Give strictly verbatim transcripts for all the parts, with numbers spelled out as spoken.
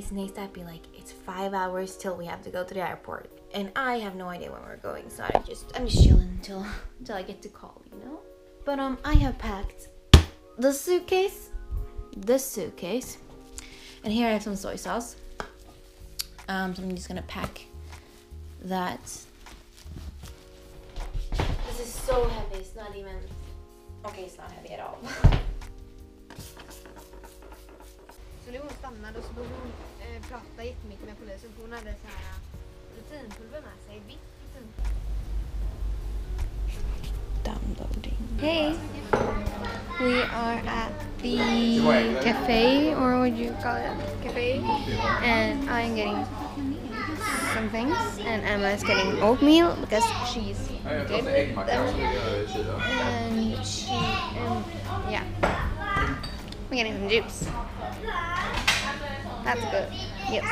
case the next day I'd be like, it's five hours till we have to go to the airport. And I have no idea when we're going, so I just, I'm just chilling until, until I get to call, you know? But um, I have packed the suitcase, this suitcase, and here I have some soy sauce. Um, so I'm just gonna pack that. This is so heavy, it's not even, okay, it's not heavy at all. Så när hon stannade och så började hon eh, prata jättemycket med polisen. Hon hade så här rutinpulver med sig, vitt rutinpulver. Downloading. Hey! We are at the cafe, or what do you call it? Cafe. And I'm getting some things. And Emma is getting oatmeal because she's good with them. And she, um, yeah. We're getting some juice. That's good. Yes.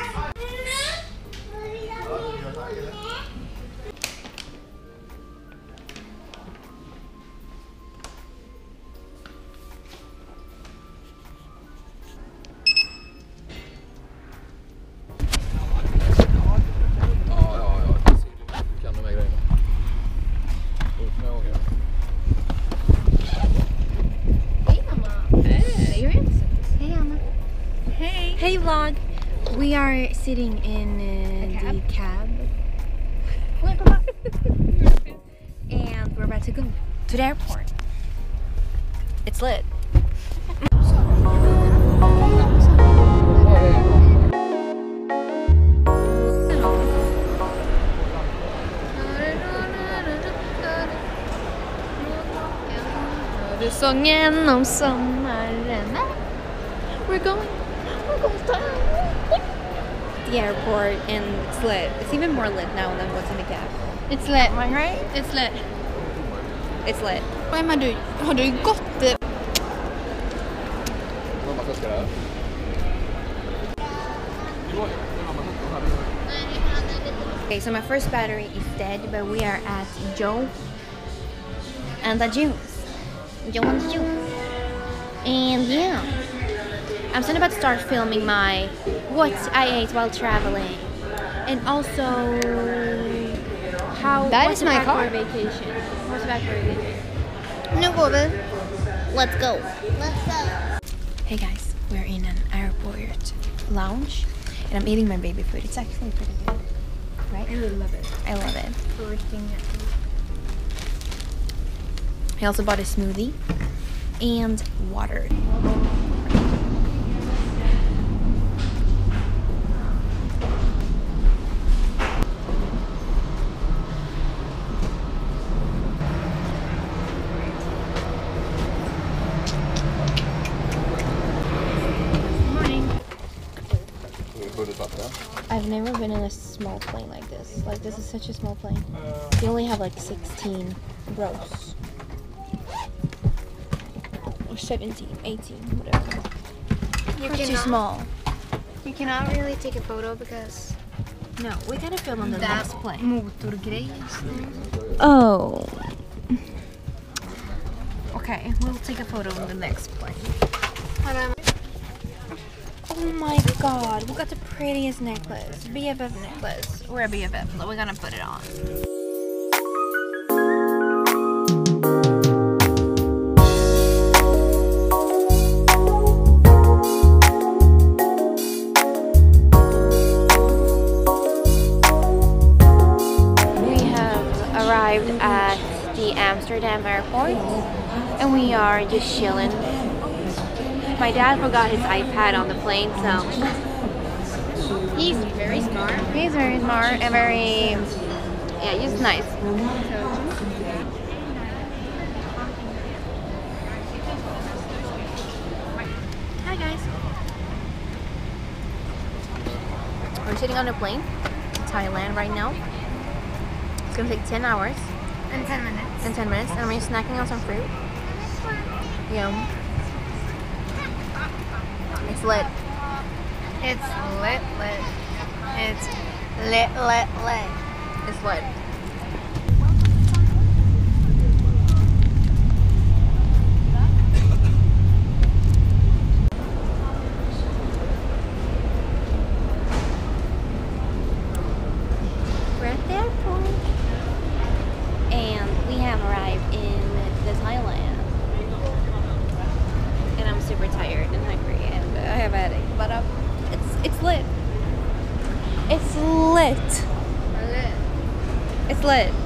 Hey vlog! We are sitting in uh, the cab, and we're about to go to the airport. It's lit. We're going. The airport, and it's lit. It's even more lit now than what's in the cab. It's lit, am I right? It's lit. It's lit. Vad är man du? Har du gått? Okay, so my first battery is dead, but we are at Joe and the Juice. Joe and the Juice. And yeah. I'm soon about to start filming my what I ate while traveling, and also how that is my car vacation. What's about your vacation? No problem. Let's go. Let's go. Hey guys, we're in an airport lounge, and I'm eating my baby food. It's actually pretty good, right? I really love it. I love it. I also bought a smoothie and water. I've never been in a small plane like this. Like, this is such a small plane. They only have like sixteen rows. Or seventeen, eighteen, whatever. It's too small. You cannot really take a photo because... No, we gotta film on the next plane. Oh. Okay, we'll take a photo on the next plane. Oh my god, we got the prettiest necklace, B F F necklace. We're a B F F, so we're gonna put it on. We have arrived at the Amsterdam airport, and we are just chilling. My dad forgot his iPad on the plane, so he's very smart. He's very smart and very, yeah, he's nice. Hi guys. We're sitting on a plane to Thailand right now. It's gonna take ten hours. And ten minutes. And ten minutes. And we're snacking on some fruit. Yum. It's lit. It's lit, lit. It's lit, lit, lit. It's lit. diabetic, but um, it's it's lit. It's lit. It's lit. It's lit.